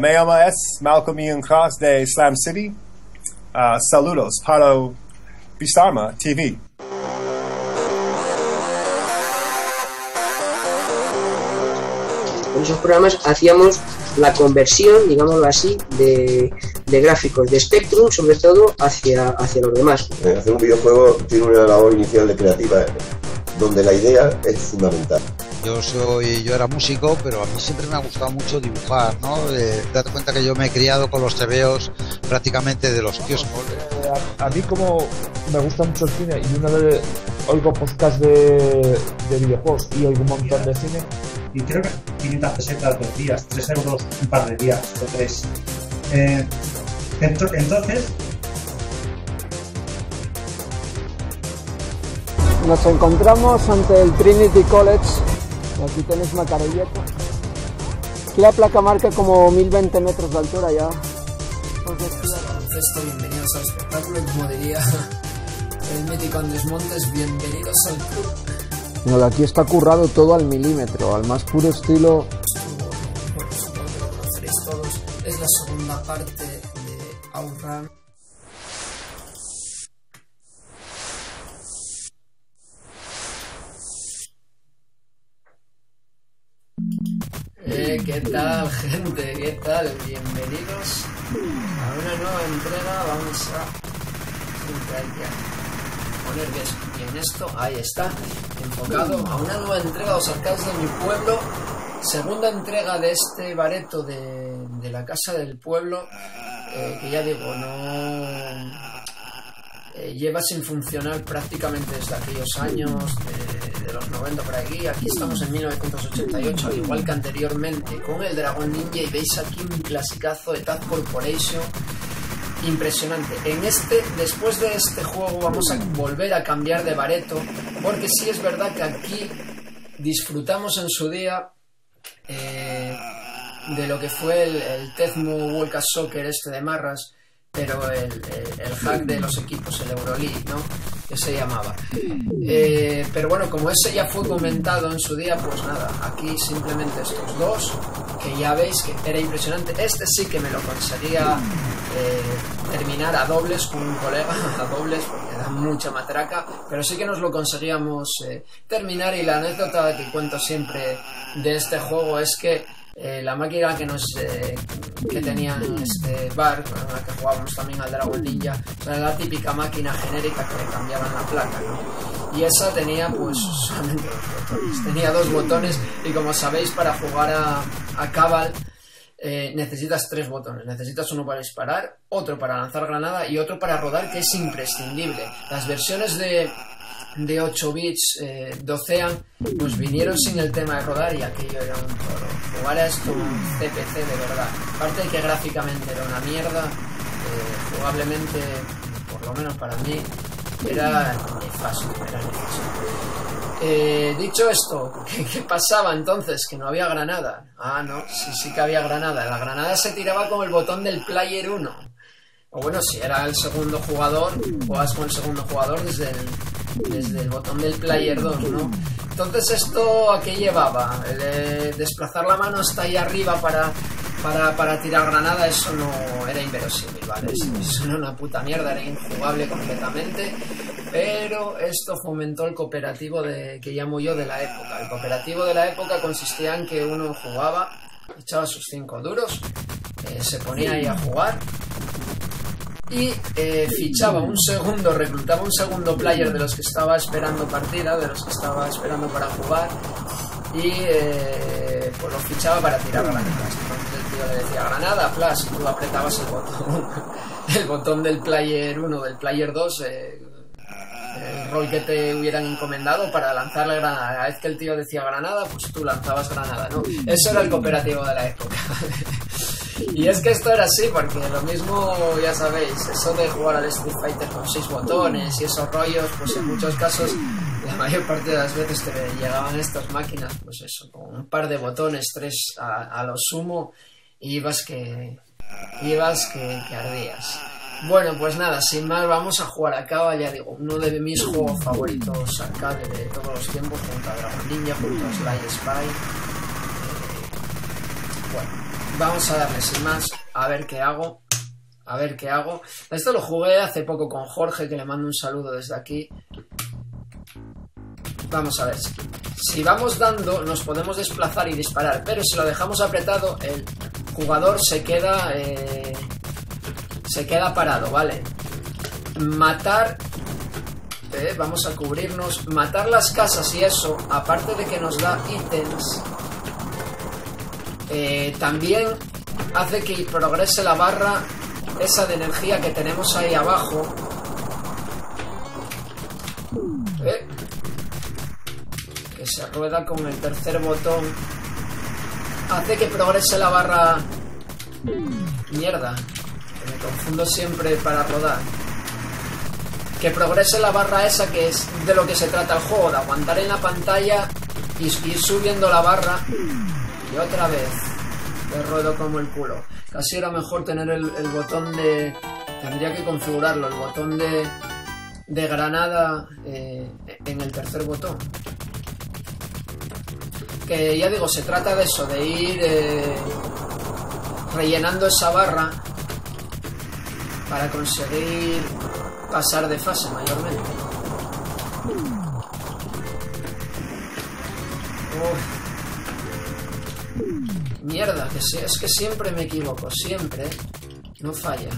Me llamo S. Malcolm Ian Cross de Slam City. Saludos para Pisarma TV. En esos programas hacíamos la conversión, digámoslo así, de gráficos de Spectrum, sobre todo, hacia los demás. Hacer un videojuego tiene una labor inicial de creativa, donde la idea es fundamental. Yo era músico, pero a mí siempre me ha gustado mucho dibujar, ¿no? Date cuenta que yo me he criado con los tebeos prácticamente de los kioscos. A mí, como me gusta mucho el cine y una vez oigo podcast de videojuegos y oigo un montón de cine, y creo que 500 pesetas 2 días, 3 euros un par de días o 3. Entonces... Nos encontramos ante el Trinity College. Aquí tenéis Macarayeta. Aquí la placa marca como 1020 metros de altura ya. Bienvenidos al espectáculo, como diría el mítico Andrés Montes, bienvenidos al club. No, aquí está currado todo al milímetro, al más puro estilo. Es la segunda parte de OutRun. ¿Qué tal, gente? ¿Qué tal? Bienvenidos a una nueva entrega. Vamos a... poner bien esto, ahí está, enfocado a una nueva entrega de los arcades de mi pueblo, segunda entrega de este bareto de la casa del pueblo, que ya digo, no lleva sin funcionar prácticamente desde aquellos años, de los 90 por aquí. Aquí estamos en 1988, al igual que anteriormente, con el Dragon Ninja, y veis aquí un clasicazo de Tad Corporation. Impresionante. En este, después de este juego, vamos a volver a cambiar de bareto, porque sí es verdad que aquí disfrutamos en su día de lo que fue el Tecmo World Soccer este de marras, pero el hack de los equipos, el Euroleague, ¿no? Que se llamaba. Pero bueno, como ese ya fue comentado en su día, pues nada, aquí simplemente estos dos, que ya veis que era impresionante. Este sí que me lo conseguía terminar a dobles con un colega, a dobles, porque da mucha matraca, pero sí que nos lo conseguíamos terminar. Y la anécdota que cuento siempre de este juego es que la máquina que tenía en este bar, con la que jugábamos también al Dragon Ninja, era la típica máquina genérica que le cambiaban la placa, ¿no? Y esa tenía pues solamente 2 botones, tenía 2 botones, y como sabéis, para jugar a Cabal necesitas 3 botones, necesitas uno para disparar, otro para lanzar granada y otro para rodar, que es imprescindible. Las versiones de 8 bits de Ocean pues vinieron sin el tema de rodar, y aquello era un toro. Jugar a esto un CPC de verdad, aparte de que gráficamente era una mierda, jugablemente, por lo menos para mí, era nefasto, era nefasto. Dicho esto, ¿qué pasaba entonces? Que no había granada. Ah, no, sí, sí que había granada. La granada se tiraba con el botón del player 1, o bueno, si era el segundo jugador, jugabas con el segundo jugador desde el botón del player 2, ¿no? Entonces, ¿esto a qué llevaba? Desplazar la mano hasta ahí arriba para tirar granada, eso no era inverosímil, ¿vale? Eso era una puta mierda, era injugable completamente. Pero esto fomentó el cooperativo que llamo yo de la época. El cooperativo de la época consistía en que uno jugaba, echaba sus 5 duros, se ponía ahí a jugar, y fichaba un segundo, reclutaba un segundo player de los que estaba esperando partida, de los que estaba esperando para jugar, y pues lo fichaba para tirar granadas. Entonces el tío le decía granada, flash, y tú apretabas el botón del player 1, del player 2, el rol que te hubieran encomendado, para lanzar la granada. A la vez que el tío decía granada, pues tú lanzabas granada, ¿no? Eso era el cooperativo de la época. Y es que esto era así, porque lo mismo, ya sabéis, eso de jugar al Street Fighter con 6 botones y esos rollos, pues en muchos casos, la mayor parte de las veces que llegaban estas máquinas, pues eso, con un par de botones, 3 a lo sumo, y ibas que ardías. Bueno, pues nada, sin más, vamos a jugar a Cabal, ya digo, uno de mis juegos favoritos arcade de todos los tiempos, junto a Dragon Ninja, junto a Sly Spy. Bueno, Vamos a darle sin más. A ver qué hago. A ver qué hago. Esto lo jugué hace poco con Jorge, que le mando un saludo desde aquí. Vamos a ver. Si vamos dando, nos podemos desplazar y disparar. Pero si lo dejamos apretado, el jugador se queda parado, ¿vale? Matar... vamos a cubrirnos. Matar las casas y eso, aparte de que nos da ítems, también hace que progrese la barra esa de energía que tenemos ahí abajo. Que se rueda con el tercer botón. Hace que progrese la barra... Mierda, que me confundo siempre para rodar. Que progrese la barra esa, que es de lo que se trata el juego, de aguantar en la pantalla y ir subiendo la barra. Y otra vez, le ruedo como el culo. Casi era mejor tener el botón de... Tendría que configurarlo, el botón de granada en el tercer botón. Que ya digo, se trata de eso, de ir rellenando esa barra para conseguir... pasar de fase mayormente. Uf. Mierda, que sí, es que siempre me equivoco, siempre. No falla.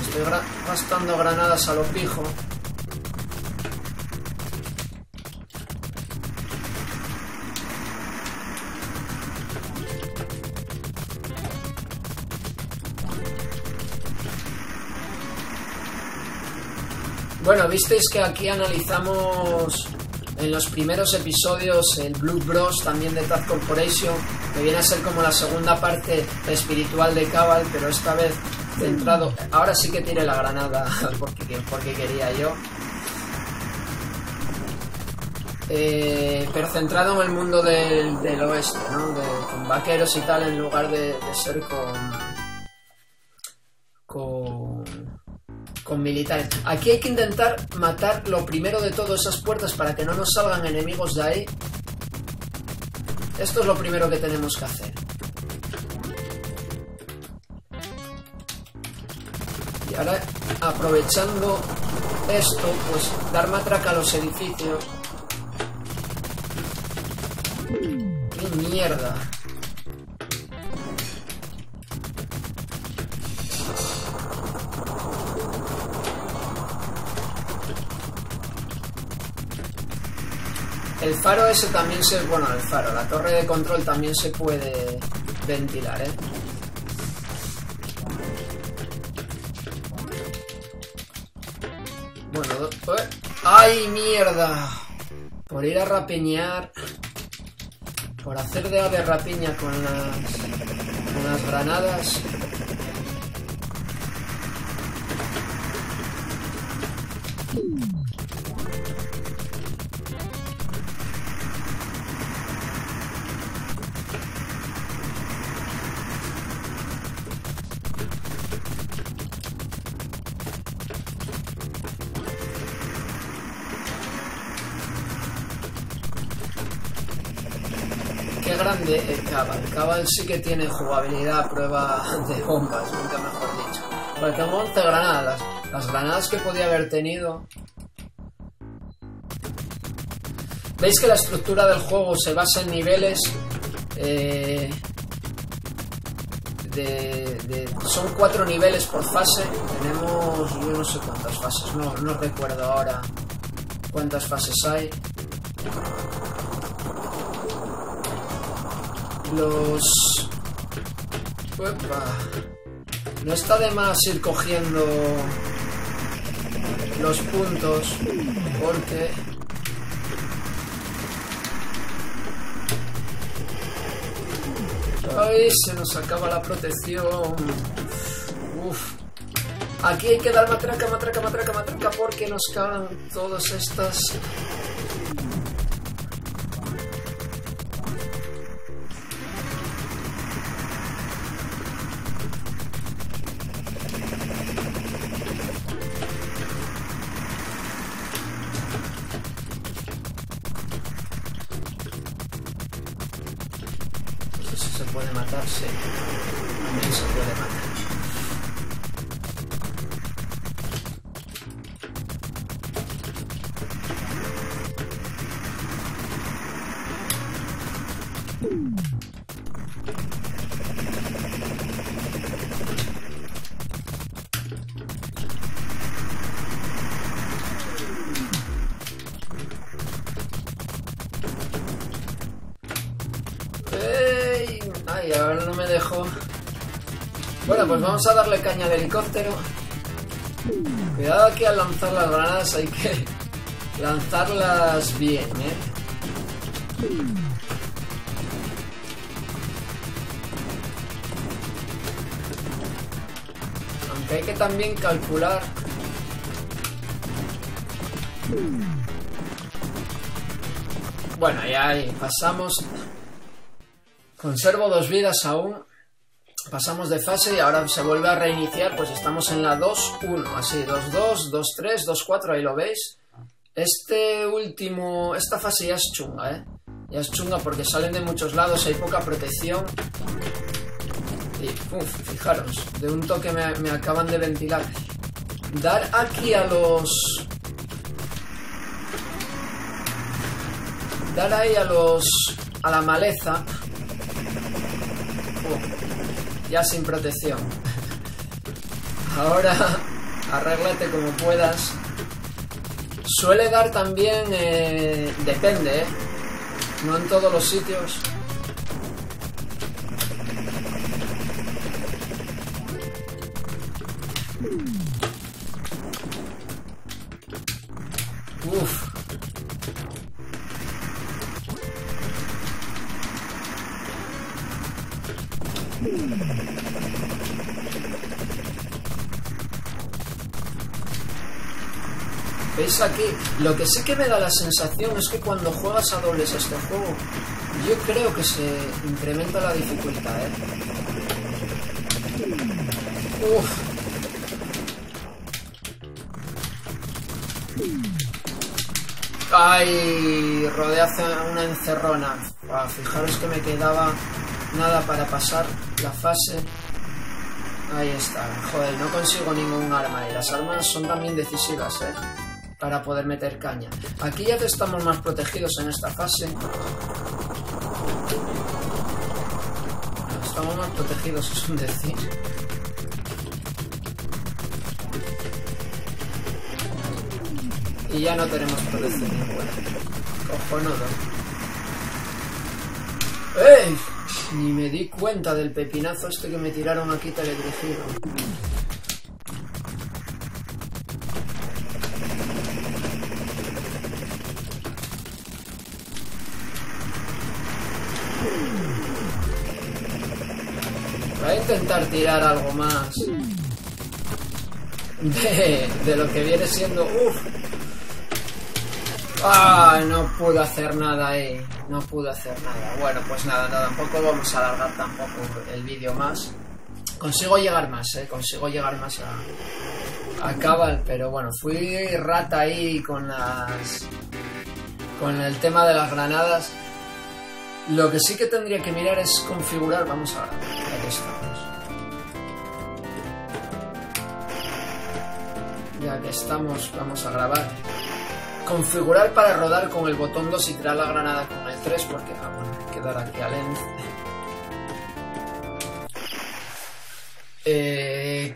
Estoy gastando granadas a lo pijo. Bueno, visteis que aquí analizamos en los primeros episodios el Blue Bros, también de Tad Corporation, que viene a ser como la segunda parte espiritual de Cabal, pero esta vez centrado... Ahora sí que tiré la granada porque quería yo. Pero centrado en el mundo del oeste, ¿no? Con vaqueros y tal, en lugar de ser con militares. Aquí hay que intentar matar lo primero de todo esas puertas para que no nos salgan enemigos de ahí. Esto es lo primero que tenemos que hacer. Y ahora, aprovechando esto, pues dar matraca a los edificios. ¡Qué mierda! El faro ese también se... Bueno, el faro, la torre de control también se puede ventilar, ¿eh? Bueno, ¡ay, mierda! Por ir a rapiñar... Por hacer de ave rapiña con las granadas... grande el Cabal. El Cabal sí que tiene jugabilidad a prueba de bombas, nunca mejor dicho. Porque tengo 11 granadas. Las granadas que podía haber tenido... Veis que la estructura del juego se basa en niveles... son 4 niveles por fase. Tenemos... yo no sé cuántas fases, no recuerdo ahora cuántas fases hay. Los... Uepa. No está de más ir cogiendo los puntos porque... ¡Ay! Se nos acaba la protección. Uf. Aquí hay que dar matraca porque nos cagan todas estas... matarse. También se puede matar. Bueno, pues vamos a darle caña al helicóptero. Cuidado aquí al lanzar las granadas, hay que lanzarlas bien, ¿eh? Aunque hay que también calcular. Bueno, ya ahí pasamos. Conservo 2 vidas aún. Pasamos de fase y ahora se vuelve a reiniciar, pues estamos en la 2-1, así, 2-2, 2-3, 2-4, ahí lo veis. Esta fase ya es chunga, ¿eh? Ya es chunga porque salen de muchos lados, hay poca protección. Y, uff, fijaros, de un toque me acaban de ventilar. Dar aquí a los... Dar ahí a los... a la maleza. Ya sin protección. Ahora arréglate como puedas. Suele dar también... depende, ¿eh? No en todos los sitios. Uff. ¿Veis aquí? Lo que sí que me da la sensación es que cuando juegas a dobles este juego, yo creo que se incrementa la dificultad, ¿eh? Uff. Ay, rodea hacia una encerrona. Wow, fijaros que me quedaba nada para pasar la fase. Ahí está. Joder, no consigo ningún arma. Y las armas son también decisivas, ¿eh? Para poder meter caña. Aquí ya estamos más protegidos en esta fase. Estamos más protegidos, es un decir. Y ya no tenemos protección ninguna. Cojonudo. ¡Eh! Ni me di cuenta del pepinazo este que me tiraron aquí teledirigido. Voy a intentar tirar algo más de lo que viene siendo... ¡Uf! ¡Ah! No pude hacer nada ahí. No pude hacer nada. Bueno, pues nada, tampoco vamos a alargar el vídeo más. Consigo llegar más, consigo llegar más a Cabal, pero bueno, fui rata ahí con el tema de las granadas. Lo que sí que tendría que mirar es configurar, vamos a ver, aquí estamos. Ya que estamos, vamos a grabar. Configurar para rodar con el botón 2 y tirar la granada con el 3, porque bueno, hay que dar aquí a lens.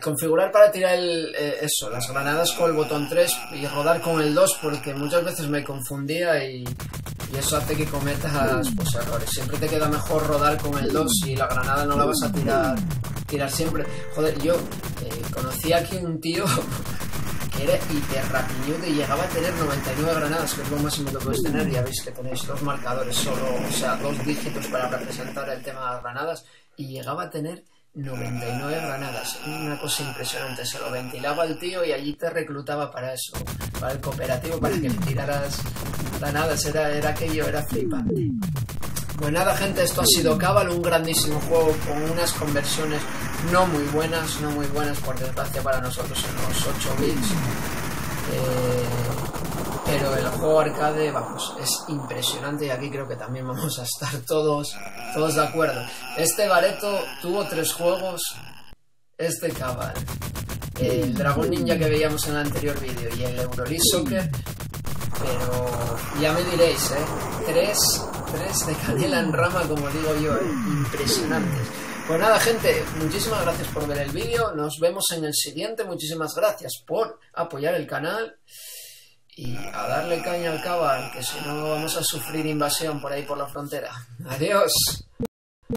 Configurar para tirar las granadas con el botón 3 y rodar con el 2, porque muchas veces me confundía y eso hace que cometas pues, errores. Siempre te queda mejor rodar con el 2 y la granada no la vas a tirar siempre. Joder, yo conocí aquí un tío... que era hiperrapiñudo y llegaba a tener 99 granadas, que es lo máximo que podéis tener. Ya veis que tenéis 2 marcadores solo, o sea, 2 dígitos para representar el tema de las granadas, y llegaba a tener 99 granadas. Una cosa impresionante, se lo ventilaba el tío y allí te reclutaba para eso, para el cooperativo, para que tiraras granadas. Era aquello, era flipante. Pues nada, gente, esto ha sido Cabal, un grandísimo juego con unas conversiones no muy buenas por desgracia para nosotros en los 8 bits. Pero el juego arcade, vamos, es impresionante y aquí creo que también vamos a estar todos de acuerdo. Este Bareto tuvo 3 juegos, este Cabal, el Dragon Ninja que veíamos en el anterior vídeo y el Euroleague Soccer, pero ya me diréis, tres de canela en rama, como digo yo, impresionantes. Pues nada, gente, muchísimas gracias por ver el vídeo, nos vemos en el siguiente, muchísimas gracias por apoyar el canal y a darle caña al Cabal, que si no vamos a sufrir invasión por ahí por la frontera. Adiós.